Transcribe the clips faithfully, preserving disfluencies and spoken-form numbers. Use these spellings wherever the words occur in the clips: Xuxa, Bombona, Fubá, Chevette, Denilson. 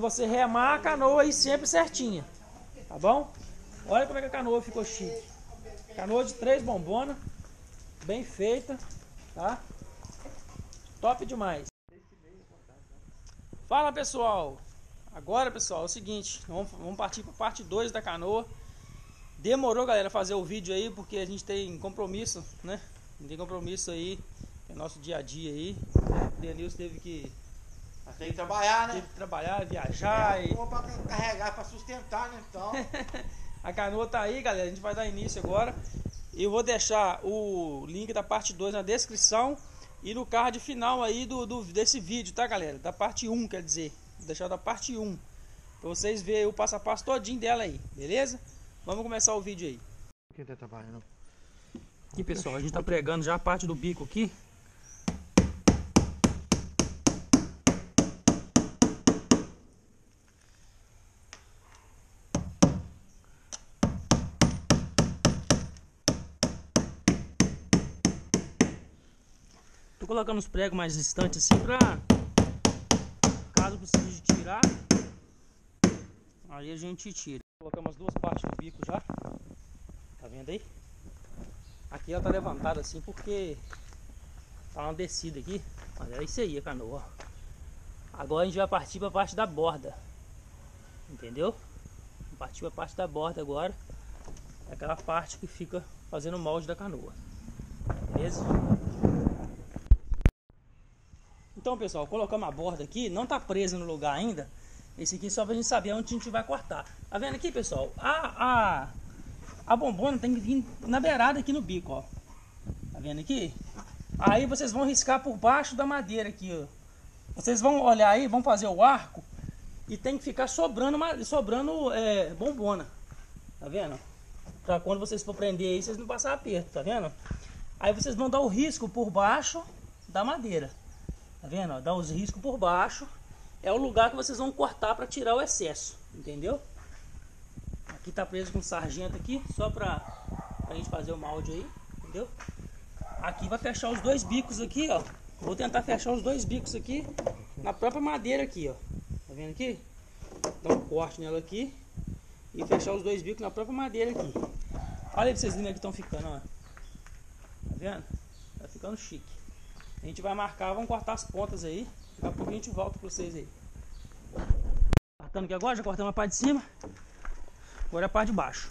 Você remar a canoa aí sempre certinha, tá bom? Olha como é que a canoa ficou chique. Canoa de três bombonas, bem feita, tá? Top demais. Fala pessoal, agora pessoal, é o seguinte, vamos, vamos partir para a parte dois da canoa. Demorou galera fazer o vídeo aí porque a gente tem compromisso, né? Tem compromisso aí, é nosso dia a dia aí. O Denilson teve que... Tem que trabalhar, né? Tem que trabalhar, viajar é, e... Pra carregar, pra sustentar, né? Então... A canoa tá aí, galera. A gente vai dar início agora. Eu vou deixar o link da parte dois na descrição e no card final aí do, do, desse vídeo, tá, galera? Da parte um, quer dizer. Vou deixar da parte um. Pra vocês verem o passo a passo todinho dela aí, beleza? Vamos começar o vídeo aí. Quem tá trabalhando? E pessoal, a gente tá pregando já a parte do bico aqui. Tô colocando os pregos mais distantes assim pra caso precise de tirar, aí a gente tira. Colocamos as duas partes do bico já, tá vendo aí? Aqui ela tá levantada assim porque tá uma descida aqui, mas é isso aí a canoa. Agora a gente vai partir pra parte da borda, entendeu? Vamos partir pra parte da borda agora, é aquela parte que fica fazendo o molde da canoa, beleza? Então pessoal, colocamos a borda aqui, não tá presa no lugar ainda. Esse aqui só pra gente saber onde a gente vai cortar. Tá vendo aqui pessoal? A, a, a bombona tem que vir na beirada aqui no bico, ó. Tá vendo aqui? Aí vocês vão riscar por baixo da madeira aqui, ó. Vocês vão olhar aí, vão fazer o arco. E tem que ficar sobrando, sobrando é, bombona. Tá vendo? Pra quando vocês for prender aí, vocês não passar aperto, tá vendo? Aí vocês vão dar o risco por baixo da madeira. Tá vendo? Dá os riscos por baixo. É o lugar que vocês vão cortar para tirar o excesso. Entendeu? Aqui tá preso com sargento aqui. Só para a gente fazer o molde aí. Entendeu? Aqui vai fechar os dois bicos aqui, ó. Vou tentar fechar os dois bicos aqui na própria madeira aqui, ó. Tá vendo aqui? Dá um corte nela aqui. E fechar os dois bicos na própria madeira aqui. Olha aí pra vocês verem que estão ficando, ó. Tá vendo? Tá ficando chique. A gente vai marcar, vamos cortar as pontas aí. Daqui a pouco a gente volta pra vocês aí. Cortando aqui agora, já cortamos a parte de cima. Agora é a parte de baixo.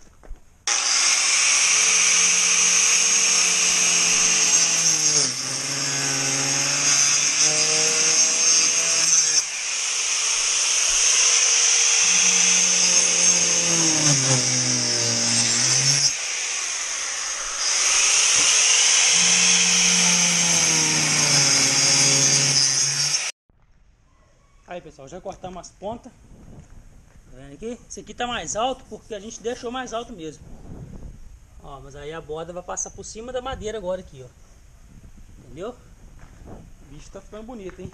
Aí pessoal, já cortamos as pontas. Tá vendo aqui? Esse aqui tá mais alto porque a gente deixou mais alto mesmo. Ó, mas aí a borda vai passar por cima da madeira agora aqui, ó. Entendeu? O bicho tá ficando bonito, hein?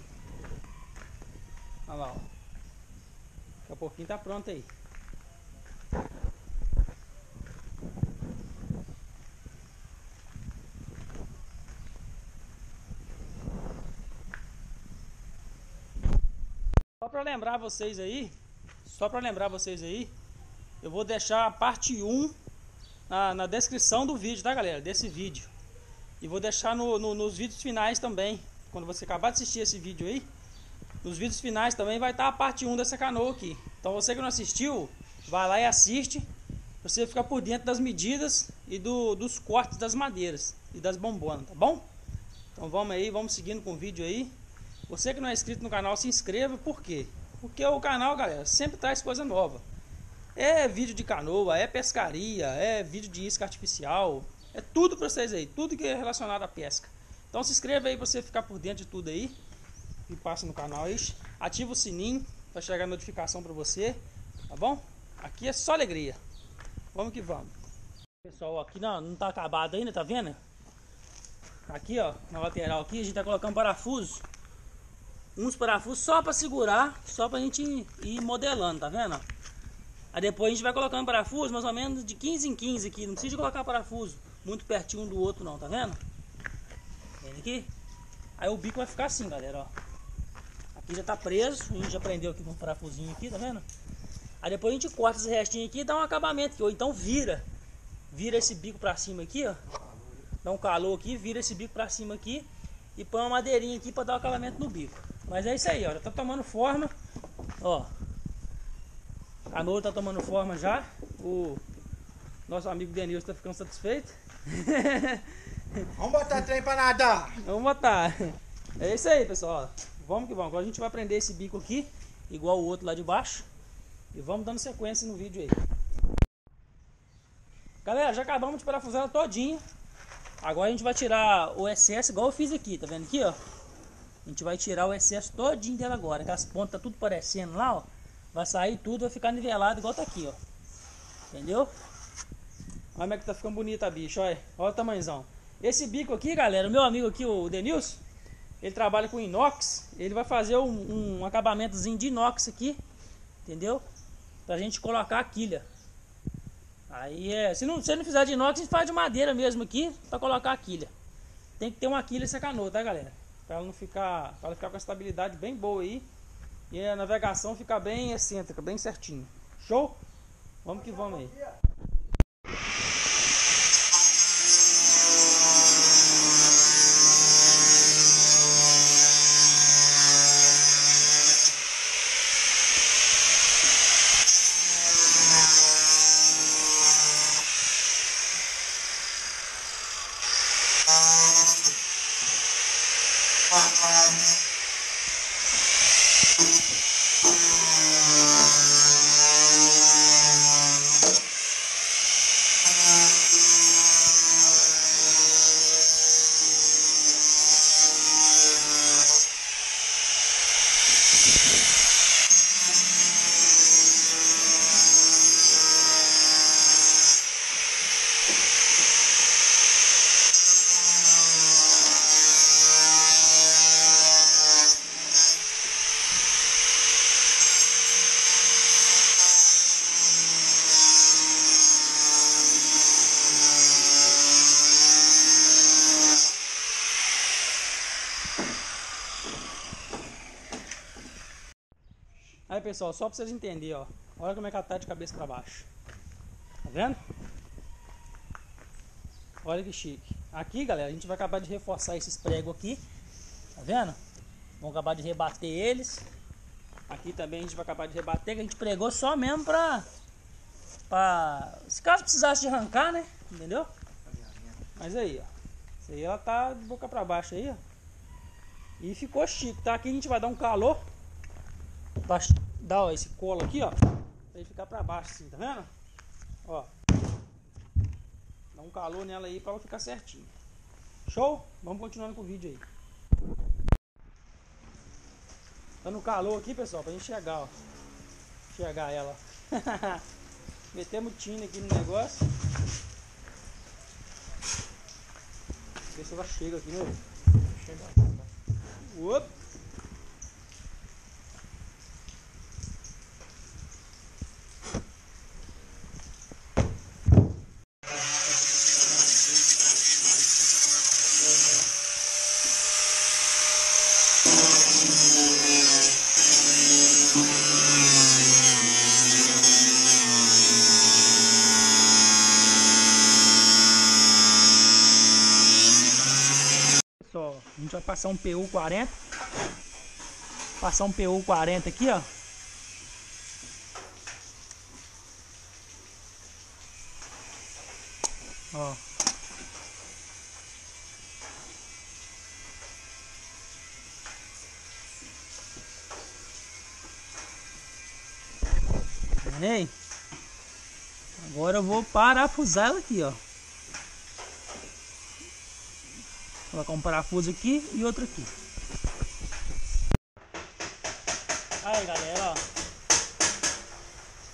Olha lá, ó. Daqui a pouquinho tá pronto aí. Só para lembrar vocês aí, só para lembrar vocês aí, eu vou deixar a parte um na, na descrição do vídeo, tá galera? Desse vídeo. E vou deixar no, no, nos vídeos finais também, quando você acabar de assistir esse vídeo aí, nos vídeos finais também vai estar a parte um dessa canoa aqui. Então você que não assistiu, vai lá e assiste, pra você ficar por dentro das medidas e do, dos cortes das madeiras e das bombonas, tá bom? Então vamos aí, vamos seguindo com o vídeo aí. Você que não é inscrito no canal, se inscreva. Por quê? Porque o canal, galera, sempre traz coisa nova. É vídeo de canoa, é pescaria, é vídeo de isca artificial. É tudo pra vocês aí, tudo que é relacionado à pesca. Então se inscreva aí pra você ficar por dentro de tudo aí. E passa no canal aí. Ativa o sininho pra chegar a notificação pra você. Tá bom? Aqui é só alegria. Vamos que vamos. Pessoal, aqui não, não tá acabado ainda, tá vendo? Aqui, ó, na lateral aqui, a gente tá colocando parafuso. Uns parafusos só para segurar, só para a gente ir modelando, tá vendo? Aí depois a gente vai colocando parafuso mais ou menos de quinze em quinze aqui. Não precisa colocar parafuso muito pertinho um do outro não, tá vendo? Vem aqui. Aí o bico vai ficar assim, galera, ó. A Aqui já tá preso, a gente já prendeu aqui com um parafusinho aqui, tá vendo? Aí depois a gente corta esse restinho aqui e dá um acabamento aqui, ou então vira. Vira esse bico pra cima aqui, ó. Dá um calor aqui, vira esse bico pra cima aqui e põe uma madeirinha aqui pra dar o acabamento no bico. Mas é isso aí, ó, já tá tomando forma, ó. A canoa tá tomando forma já. O nosso amigo Denilson tá ficando satisfeito. Vamos botar trem pra nadar. Vamos botar. É isso aí, pessoal. Vamos que vamos. Agora a gente vai prender esse bico aqui, igual o outro lá de baixo. E vamos dando sequência no vídeo aí. Galera, já acabamos de parafusar ela todinha. Agora a gente vai tirar o excesso igual eu fiz aqui, tá vendo aqui, ó? A gente vai tirar o excesso todinho dela agora. Que as pontas tá tudo parecendo lá, ó. Vai sair tudo, vai ficar nivelado igual tá aqui, ó. Entendeu? Olha como é que tá ficando bonita a bicha, olha. Olha o tamanhozão. Esse bico aqui, galera, o meu amigo aqui, o Denilson, ele trabalha com inox. Ele vai fazer um, um acabamentozinho de inox aqui, entendeu? Pra gente colocar a quilha. Aí é, se não, se não fizer de inox, a gente faz de madeira mesmo aqui, pra colocar a quilha. Tem que ter uma quilha essa canoa, tá, galera? Pra ela não ficar, pra ela ficar com a estabilidade bem boa aí. E a navegação fica bem excêntrica, bem certinho. Show? Vamos que vamos aí. Aí, pessoal, só pra vocês entenderem, ó. Olha como é que ela tá de cabeça pra baixo. Tá vendo? Olha que chique. Aqui, galera, a gente vai acabar de reforçar esses pregos aqui. Tá vendo? Vamos acabar de rebater eles. Aqui também a gente vai acabar de rebater, que a gente pregou só mesmo pra... pra... se caso precisasse de arrancar, né? Entendeu? Mas aí, ó. Isso aí ela tá de boca pra baixo aí, ó. E ficou chique, tá? Aqui a gente vai dar um calor. Pra dar, ó, esse colo aqui, ó, pra ele ficar pra baixo assim, tá vendo? Ó, dá um calor nela aí pra ela ficar certinho. Show? Vamos continuando com o vídeo aí. Tá no calor aqui, pessoal, pra gente enxergar, ó. Enxergar ela, ó. Metemos tina aqui no negócio. Vê se ela chega aqui, né? Chega. Opa! A gente vai passar um P U quarenta. Passar um P U quarenta aqui, ó. Ó. Aí. Agora eu vou parafusar ela aqui, ó. Vou colocar um parafuso aqui e outro aqui. Aí, galera, ó.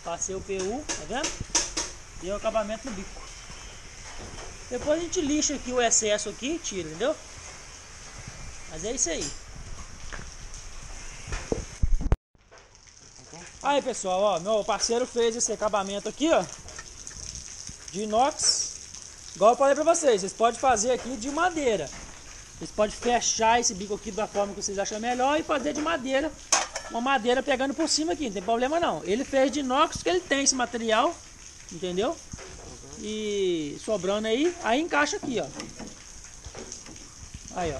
Passei o P U, tá vendo? E o acabamento no bico. Depois a gente lixa aqui o excesso aqui e tira, entendeu? Mas é isso aí. Aí, pessoal, ó. Meu parceiro fez esse acabamento aqui, ó. De inox. Igual eu falei pra vocês, vocês podem fazer aqui de madeira. Vocês podem fechar esse bico aqui da forma que vocês acham melhor e fazer de madeira, uma madeira pegando por cima aqui, não tem problema não. Ele fez de inox porque ele tem esse material, entendeu? E sobrando aí, aí encaixa aqui, ó. Aí, ó.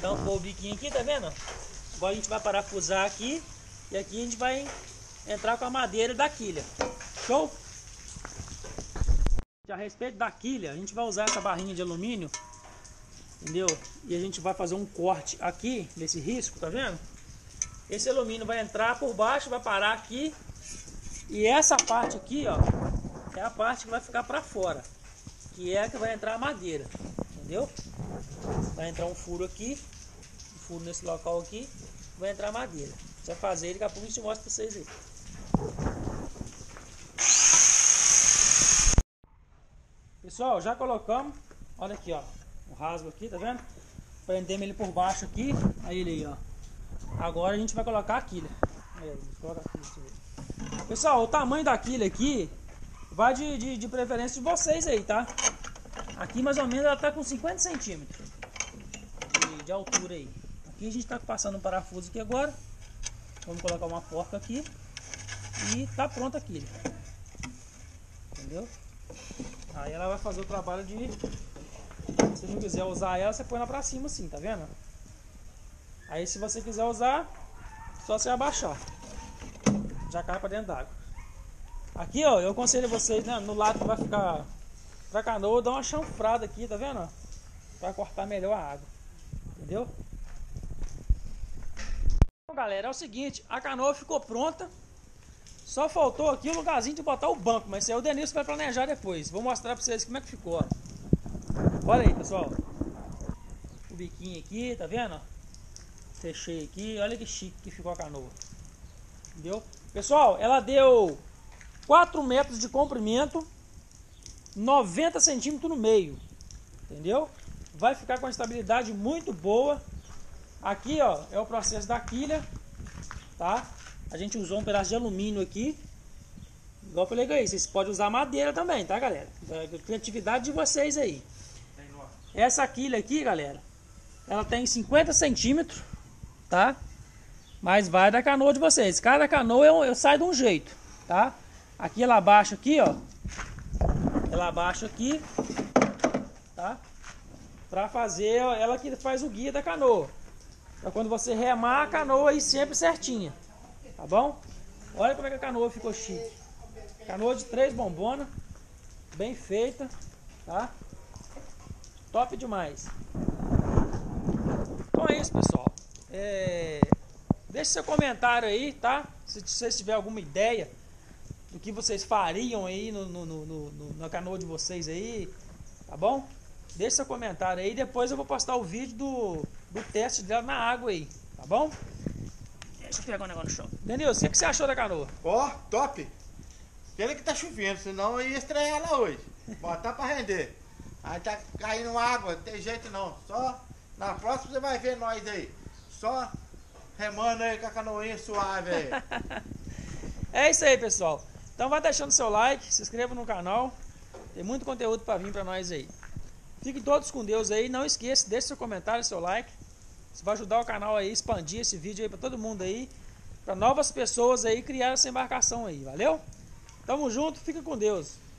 Tampou o biquinho aqui, tá vendo? Agora a gente vai parafusar aqui e aqui a gente vai entrar com a madeira da quilha. Show? A respeito da quilha, a gente vai usar essa barrinha de alumínio, entendeu? E a gente vai fazer um corte aqui, nesse risco, tá vendo? Esse alumínio vai entrar por baixo, vai parar aqui. E essa parte aqui, ó, é a parte que vai ficar pra fora, que é a que vai entrar a madeira, entendeu? Vai entrar um furo aqui, um furo nesse local aqui, vai entrar a madeira. Você vai fazer ele, daqui a pouco a gente mostra pra vocês aí. Pessoal, já colocamos, olha aqui, ó, o rasgo aqui, tá vendo? Prendemos ele por baixo aqui, aí ele aí, ó. Agora a gente vai colocar a quilha. Aí, coloca a quilha. Pessoal, o tamanho da quilha aqui vai de, de, de preferência de vocês aí, tá? Aqui mais ou menos ela tá com cinquenta centímetros de, de altura aí. Aqui a gente tá passando um parafuso aqui agora. Vamos colocar uma porca aqui e tá pronta a quilha. Entendeu? Aí ela vai fazer o trabalho de... Se você não quiser usar ela, você põe ela pra cima assim, tá vendo? Aí se você quiser usar, só você abaixar. Já cai pra dentro d'água. Aqui, ó, eu aconselho vocês, né, no lado que vai ficar pra canoa, dá uma chanfrada aqui, tá vendo? Pra cortar melhor a água. Entendeu? Então, galera, é o seguinte, a canoa ficou pronta. Só faltou aqui um lugarzinho de botar o banco, mas isso aí o Denilson vai planejar depois. Vou mostrar pra vocês como é que ficou, ó. Olha aí, pessoal. O biquinho aqui, tá vendo? Fechei aqui, olha que chique que ficou a canoa. Entendeu? Pessoal, ela deu quatro metros de comprimento, noventa centímetros no meio. Entendeu? Vai ficar com uma estabilidade muito boa. Aqui, ó, é o processo da quilha, tá? A gente usou um pedaço de alumínio aqui, igual eu falei aí, vocês podem usar madeira também, tá, galera? Da criatividade de vocês aí. Essa quilha aqui, galera, ela tem cinquenta centímetros, tá? Mas vai da canoa de vocês. Cada canoa eu, eu saio de um jeito, tá? Aqui ela abaixa aqui, ó. Ela abaixa aqui, tá? Pra fazer, ela que faz o guia da canoa. Pra quando você remar a canoa aí sempre certinha. Tá bom? Olha como é que a canoa ficou chique. Canoa de três bombonas, bem feita, tá? Top demais. Então é isso, pessoal. É... Deixe seu comentário aí, tá? Se vocês tiverem alguma ideia do que vocês fariam aí no, no, no, no, na canoa de vocês aí, tá bom? Deixe seu comentário aí, depois eu vou postar o vídeo do, do teste dela na água aí, tá bom? Deixa eu pegar um negócio no chão. Denilson, o que você achou da canoa? Ó, oh, top! Pena que tá chovendo, senão eu ia estrear ela hoje. Botar pra render. Aí tá caindo água, não tem jeito não. Só na próxima você vai ver nós aí. Só remando aí com a canoinha suave aí. É isso aí, pessoal. Então vai deixando seu like, se inscreva no canal. Tem muito conteúdo pra vir pra nós aí. Fiquem todos com Deus aí. Não esqueça, deixe seu comentário, seu like. Você vai ajudar o canal aí, expandir esse vídeo aí pra todo mundo aí, pra novas pessoas aí criar essa embarcação aí, valeu? Tamo junto, fica com Deus.